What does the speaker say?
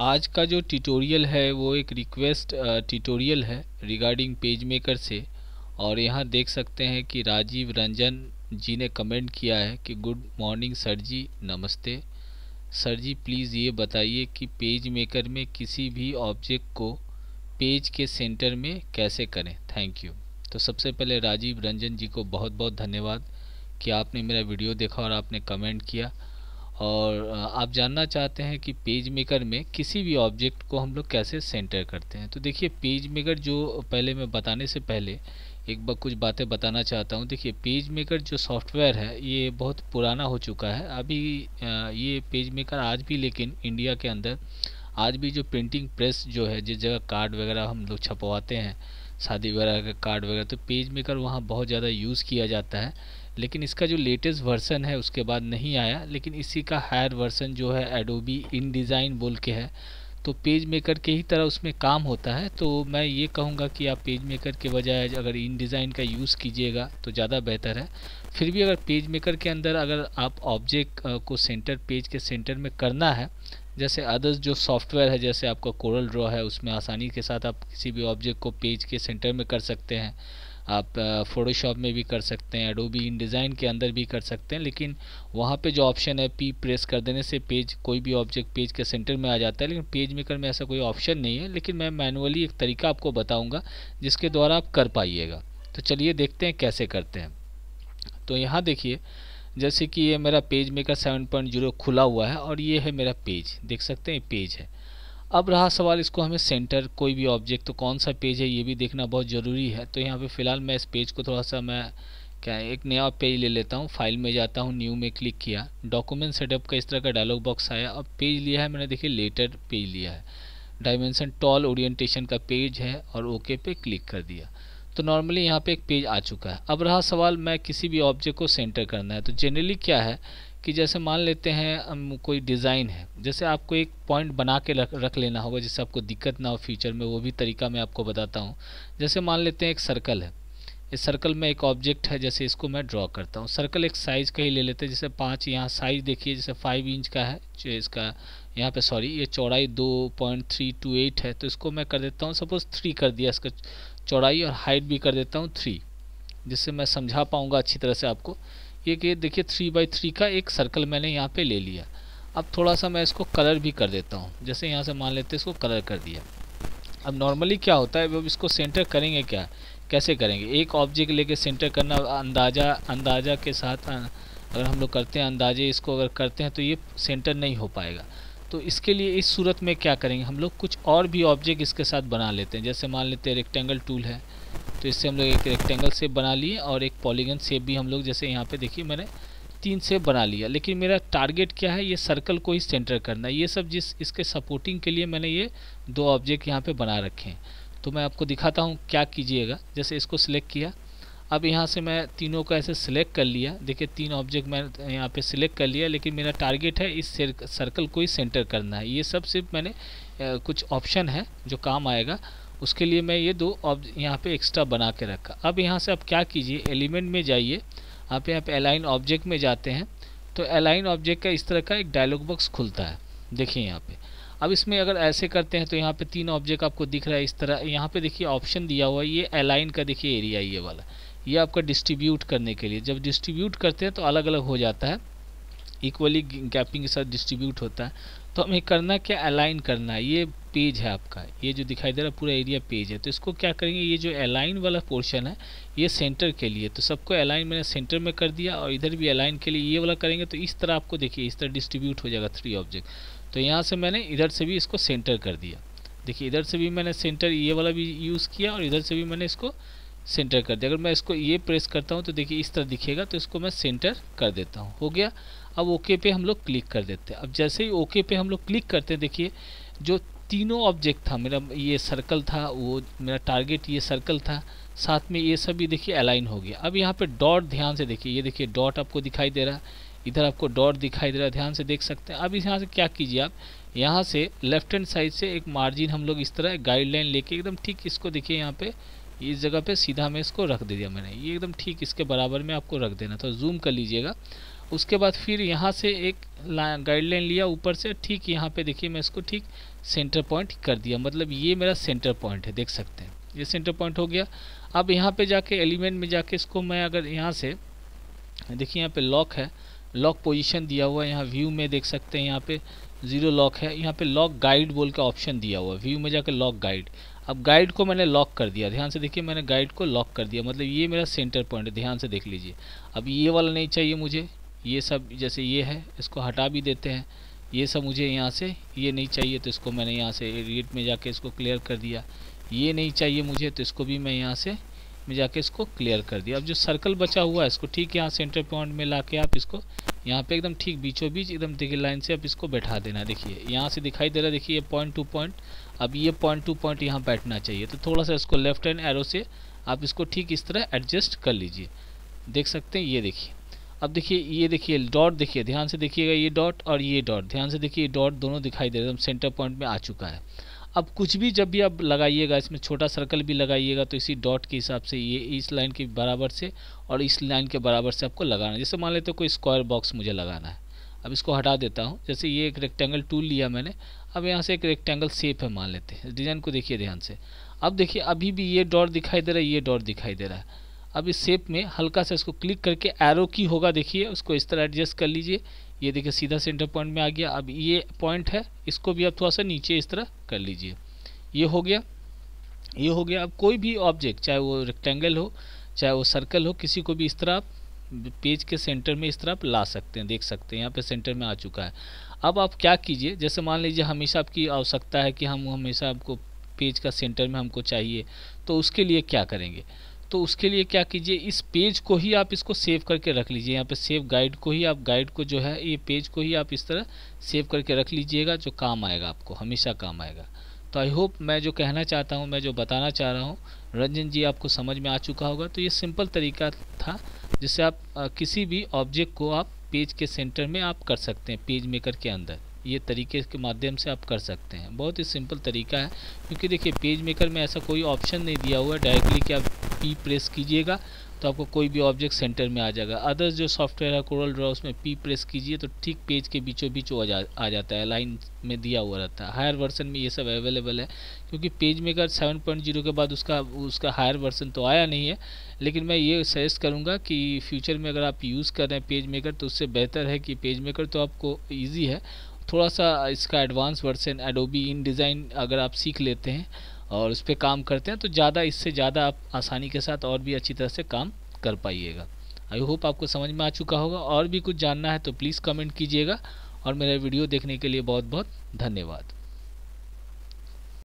आज का जो ट्यूटोरियल है वो एक रिक्वेस्ट ट्यूटोरियल है रिगार्डिंग पेज मेकर से। और यहाँ देख सकते हैं कि राजीव रंजन जी ने कमेंट किया है कि गुड मॉर्निंग सर जी, नमस्ते सर जी, प्लीज़ ये बताइए कि पेज मेकर में किसी भी ऑब्जेक्ट को पेज के सेंटर में कैसे करें। Thank you. तो सबसे पहले राजीव रंजन जी को बहुत बहुत धन्यवाद कि आपने मेरा वीडियो देखा और आपने कमेंट किया। और आप जानना चाहते हैं कि पेज मेकर में किसी भी ऑब्जेक्ट को हम लोग कैसे सेंटर करते हैं। तो देखिए पेज मेकर जो पहले मैं बताने से पहले एक बार कुछ बातें बताना चाहता हूं। देखिए पेज मेकर जो सॉफ्टवेयर है ये बहुत पुराना हो चुका है। अभी ये पेज मेकर आज भी, लेकिन इंडिया के अंदर आज भी जो प्रिंटिंग प्रेस जो है, जिस जगह कार्ड वगैरह हम लोग छपवाते हैं, शादी वगैरह का कार्ड वगैरह, तो पेज मेकर वहाँ बहुत ज़्यादा यूज़ किया जाता है। लेकिन इसका जो लेटेस्ट वर्सन है उसके बाद नहीं आया, लेकिन इसी का हायर वर्सन जो है एडोबी InDesign बोल के है। तो पेज मेकर के ही तरह उसमें काम होता है। तो मैं ये कहूँगा कि आप पेज मेकर के बजाय अगर InDesign का यूज़ कीजिएगा तो ज़्यादा बेहतर है। फिर भी अगर पेज मेकर के अंदर अगर आप ऑब्जेक्ट को सेंटर, पेज के सेंटर में करना है, जैसे अदर्स जो सॉफ्टवेयर है, जैसे आपका कोरल ड्रॉ है, उसमें आसानी के साथ आप किसी भी ऑब्जेक्ट को पेज के सेंटर में कर सकते हैं। आप फोटोशॉप में भी कर सकते हैं, एडोबी InDesign के अंदर भी कर सकते हैं। लेकिन वहाँ पे जो ऑप्शन है पी प्रेस कर देने से पेज, कोई भी ऑब्जेक्ट पेज के सेंटर में आ जाता है, लेकिन पेज मेकर में ऐसा कोई ऑप्शन नहीं है। लेकिन मैं मैनुअली एक तरीका आपको बताऊँगा जिसके द्वारा आप कर पाइएगा। तो चलिए देखते हैं कैसे करते हैं। तो यहाँ देखिए जैसे कि ये मेरा पेज मेकर 7.0 खुला हुआ है और ये है मेरा पेज, देख सकते हैं पेज है। अब रहा सवाल इसको हमें सेंटर, कोई भी ऑब्जेक्ट, तो कौन सा पेज है ये भी देखना बहुत ज़रूरी है। तो यहाँ पे फ़िलहाल मैं इस पेज को थोड़ा सा एक नया पेज ले लेता हूँ। फाइल में जाता हूँ, न्यू में क्लिक किया, डॉक्यूमेंट सेटअप का इस तरह का डायलॉग बॉक्स आया। अब पेज लिया है मैंने, देखिए लेटर पेज लिया है, डायमेंशन टॉल ओरिएंटेशन का पेज है और ओके पे क्लिक कर दिया। तो नॉर्मली यहाँ पे एक पेज आ चुका है। अब रहा सवाल मैं किसी भी ऑब्जेक्ट को सेंटर करना है। तो जनरली क्या है कि जैसे मान लेते हैं हम कोई डिज़ाइन है, जैसे आपको एक पॉइंट बना के रख लेना होगा जिससे आपको दिक्कत ना हो फ्यूचर में, वो भी तरीका मैं आपको बताता हूँ। जैसे मान लेते हैं एक सर्कल है, इस सर्कल में एक ऑब्जेक्ट है, जैसे इसको मैं ड्रॉ करता हूँ। सर्कल एक साइज़ का ही ले लेते हैं, जैसे 5, यहाँ साइज़ देखिए जैसे 5 इंच का है, जो इसका यहाँ पे सॉरी ये चौड़ाई 2.328 है। तो इसको मैं कर देता हूँ सपोज़ 3 कर दिया इसका चौड़ाई, और हाइट भी कर देता हूँ 3, जिससे मैं समझा पाऊँगा अच्छी तरह से आपको। ये देखिए 3x3 का एक सर्कल मैंने यहाँ पे ले लिया। अब थोड़ा सा मैं इसको कलर भी कर देता हूँ, जैसे यहाँ से मान लेते हैं इसको कलर कर दिया। अब नॉर्मली क्या होता है, अब इसको सेंटर करेंगे क्या, कैसे करेंगे, एक ऑब्जेक्ट लेके सेंटर करना अंदाजा के साथ अगर हम लोग करते हैं, अंदाजे इसको अगर करते हैं तो ये सेंटर नहीं हो पाएगा। तो इसके लिए इस सूरत में क्या करेंगे हम लोग, कुछ और भी ऑब्जेक्ट इसके साथ बना लेते हैं। जैसे मान लेते हैं रेक्टेंगल टूल है, तो इससे हम लोग एक रेक्टेंगल शेप बना लिए और एक पॉलीगन शेप भी हम लोग, जैसे यहाँ पे देखिए मैंने 3 शेप बना लिया। लेकिन मेरा टारगेट क्या है, ये सर्कल को ही सेंटर करना है। ये सब जिस इसके सपोर्टिंग के लिए मैंने ये 2 ऑब्जेक्ट यहाँ पे बना रखे हैं। तो मैं आपको दिखाता हूँ क्या कीजिएगा। जैसे इसको सिलेक्ट किया, अब यहाँ से मैं तीनों को ऐसे सिलेक्ट कर लिया, देखिए 3 ऑब्जेक्ट मैंने यहाँ पे सिलेक्ट कर लिया। लेकिन मेरा टारगेट है इस सर्कल को ही सेंटर करना है। ये सब सिर्फ मैंने कुछ ऑप्शन है जो काम आएगा, उसके लिए मैं ये 2 ऑब्जेक्ट यहाँ पे एक्स्ट्रा बना के रखा। अब यहाँ से आप क्या कीजिए, एलिमेंट में जाइए, आप यहाँ पे अलाइन ऑब्जेक्ट में जाते हैं। तो अलाइन ऑब्जेक्ट का इस तरह का एक डायलॉग बॉक्स खुलता है, देखिए यहाँ पे। अब इसमें अगर ऐसे करते हैं तो यहाँ पे 3 ऑब्जेक्ट आपको दिख रहा है इस तरह। यहाँ पे देखिए ऑप्शन दिया हुआ है, ये अलाइन का देखिए एरिया, ये वाला, ये आपका डिस्ट्रीब्यूट करने के लिए। जब डिस्ट्रीब्यूट करते हैं तो अलग अलग हो जाता है, इक्वली गैपिंग के साथ डिस्ट्रीब्यूट होता है। तो हमें करना क्या, अलाइन करना है। ये पेज है आपका, ये जो दिखाई दे रहा है पूरा एरिया पेज है। तो इसको क्या करेंगे, ये जो अलाइन वाला पोर्शन है ये सेंटर के लिए। तो सबको अलाइन मैंने सेंटर में कर दिया और इधर भी अलाइन के लिए ये वाला करेंगे। तो इस तरह आपको देखिए इस तरह डिस्ट्रीब्यूट हो जाएगा 3 ऑब्जेक्ट। तो यहाँ से मैंने इधर से भी इसको सेंटर कर दिया, देखिए इधर से भी मैंने सेंटर ये वाला भी यूज़ किया और इधर से भी मैंने इसको सेंटर कर दिया। अगर मैं इसको ये प्रेस करता हूँ तो देखिए इस तरह दिखेगा। तो इसको मैं सेंटर कर देता हूँ, हो गया। अब ओके पे हम लोग क्लिक कर देते हैं। अब जैसे ही ओके पे हम लोग क्लिक करते हैं, देखिए जो तीनों ऑब्जेक्ट था, मेरा ये सर्कल था, वो मेरा टारगेट ये सर्कल था, साथ में ये सब भी देखिए अलाइन हो गया। अब यहाँ पे डॉट ध्यान से देखिए, ये देखिए डॉट आपको दिखाई दे रहा है, इधर आपको डॉट दिखाई दे रहा है, ध्यान से देख सकते हैं। अब यहाँ से क्या कीजिए, आप यहाँ से लेफ्ट हैंड साइड से एक मार्जिन हम लोग इस तरह गाइडलाइन लेके एकदम ठीक इसको देखिए यहाँ पे इस जगह पे सीधा मैं इसको रख दे दिया मैंने, ये एकदम ठीक इसके बराबर में आपको रख देना। तो जूम कर लीजिएगा उसके बाद फिर यहाँ से एक गाइडलाइन लिया ऊपर से, ठीक यहाँ पे देखिए मैं इसको ठीक सेंटर पॉइंट कर दिया, मतलब ये मेरा सेंटर पॉइंट है, देख सकते हैं ये सेंटर पॉइंट हो गया। अब यहाँ पे जाके एलिमेंट में जाके इसको मैं अगर यहाँ से देखिए यहाँ पे लॉक है, लॉक पोजीशन दिया हुआ है, यहाँ व्यू में देख सकते हैं यहाँ पे जीरो लॉक है, यहाँ पे लॉक गाइड बोल के ऑप्शन दिया हुआ है, व्यू में जाके लॉक गाइड। अब गाइड को मैंने लॉक कर दिया, ध्यान से देखिए मैंने गाइड को लॉक कर दिया, मतलब ये मेरा सेंटर पॉइंट है, ध्यान से देख लीजिए। अब ये वाला नहीं चाहिए मुझे, ये सब जैसे ये है इसको हटा भी देते हैं, ये सब मुझे यहाँ से ये नहीं चाहिए तो इसको मैंने यहाँ से एडिट में जाके इसको क्लियर कर दिया, ये नहीं चाहिए मुझे तो इसको भी मैं यहाँ से मैं जाके इसको क्लियर कर दिया। अब जो सर्कल बचा हुआ है इसको ठीक यहाँ सेंटर पॉइंट में ला के आप इसको यहाँ पे एकदम ठीक बीचों बीच एकदम देखिए लाइन से आप इसको बैठा देना। देखिए यहाँ से दिखाई दे रहा है, देखिए ये पॉइंट टू पॉइंट, अब ये पॉइंट टू पॉइंट यहाँ बैठना चाहिए, तो थोड़ा सा इसको लेफ्ट हैंड एरो से आप इसको ठीक इस तरह एडजस्ट कर लीजिए, देख सकते हैं ये देखिए। अब देखिए ये देखिए डॉट, देखिए ध्यान से देखिएगा ये डॉट और ये डॉट, ध्यान से देखिए डॉट दोनों दिखाई दे रहे हैं, एकदम सेंटर पॉइंट में आ चुका है। अब कुछ भी जब भी आप लगाइएगा इसमें छोटा सर्कल भी लगाइएगा तो इसी डॉट के हिसाब से ये इस लाइन के बराबर से और इस लाइन के बराबर से आपको लगाना है। जैसे मान लेते हो कोई स्क्वायर बॉक्स मुझे लगाना है, अब इसको हटा देता हूँ, जैसे ये एक रेक्टेंगल टूल लिया मैंने, अब यहाँ से एक रेक्टेंगल शेप है मान लेते हैं, डिज़ाइन को देखिए ध्यान से। अब देखिए अभी भी ये डॉट दिखाई दे रहा है, ये डॉट दिखाई दे रहा है, अब इस शेप में हल्का सा इसको क्लिक करके एरो की होगा देखिए उसको इस तरह एडजस्ट कर लीजिए, ये देखिए सीधा सेंटर पॉइंट में आ गया। अब ये पॉइंट है इसको भी आप थोड़ा सा नीचे इस तरह कर लीजिए, ये हो गया, ये हो गया। अब कोई भी ऑब्जेक्ट चाहे वो रेक्टेंगल हो चाहे वो सर्कल हो, किसी को भी इस तरह आप पेज के सेंटर में इस तरह आप ला सकते हैं, देख सकते हैं यहाँ पे सेंटर में आ चुका है। अब आप क्या कीजिए, जैसे मान लीजिए हमेशा आपकी आवश्यकता है कि हम हमेशा आपको पेज का सेंटर में हमको चाहिए, तो उसके लिए क्या करेंगे, तो उसके लिए क्या कीजिए इस पेज को ही आप इसको सेव करके रख लीजिए, यहाँ पे सेव गाइड को ही आप गाइड को जो है ये पेज को ही आप इस तरह सेव करके रख लीजिएगा, जो काम आएगा आपको हमेशा काम आएगा। तो आई होप मैं जो कहना चाहता हूँ मैं जो बताना चाह रहा हूँ रंजन जी आपको समझ में आ चुका होगा। तो ये सिंपल तरीका था जिससे आप किसी भी ऑब्जेक्ट को आप पेज के सेंटर में आप कर सकते हैं, पेज मेकर के अंदर ये तरीके के माध्यम से आप कर सकते हैं, बहुत ही सिंपल तरीका है। क्योंकि देखिए पेज मेकर में ऐसा कोई ऑप्शन नहीं दिया हुआ है डायरेक्टली कि आप पी प्रेस कीजिएगा तो आपको कोई भी ऑब्जेक्ट सेंटर में आ जाएगा। अदर्स जो सॉफ्टवेयर है कोरल ड्रॉ उसमें पी प्रेस कीजिए तो ठीक पेज के बीचों बीच वो आ जाता है, लाइन में दिया हुआ रहता है। हायर वर्जन में ये सब अवेलेबल है, क्योंकि पेज मेकर 7.0 के बाद उसका हायर वर्जन तो आया नहीं है, लेकिन मैं ये सजेस्ट करूँगा कि फ्यूचर में अगर आप यूज़ कर रहे हैं पेज मेकर तो उससे बेहतर है कि पेज मेकर तो आपको ईजी है, थोड़ा सा इसका advance version Adobe InDesign अगर आप सीख लेते हैं और उस पर काम करते हैं तो ज़्यादा इससे ज़्यादा आप आसानी के साथ और भी अच्छी तरह से काम कर पाइएगा। आई होप आपको समझ में आ चुका होगा। और भी कुछ जानना है तो प्लीज़ कमेंट कीजिएगा और मेरा वीडियो देखने के लिए बहुत बहुत धन्यवाद।